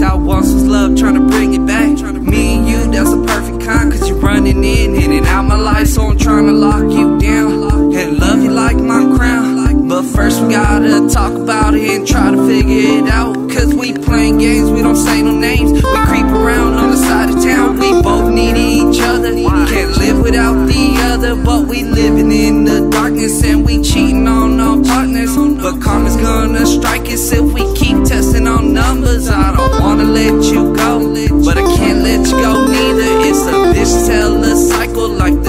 perfect. I want some love, tryna bring it back. Me and you, that's a perfect kind, cause you running in and out my life, so I'm tryna lock you down and love you like my crown. But first we gotta talk about it and try to figure it out, cause we playing games, we don't say no names. We creep around on the side of town, we both need each other. Can't live without the other, but we living in the darkness and we cheating on our partners. But karma's gonna strike us if we keep testing our numbers. I don't wanna let you go, but I can't let you go neither. It's a vicious hell of a cycle like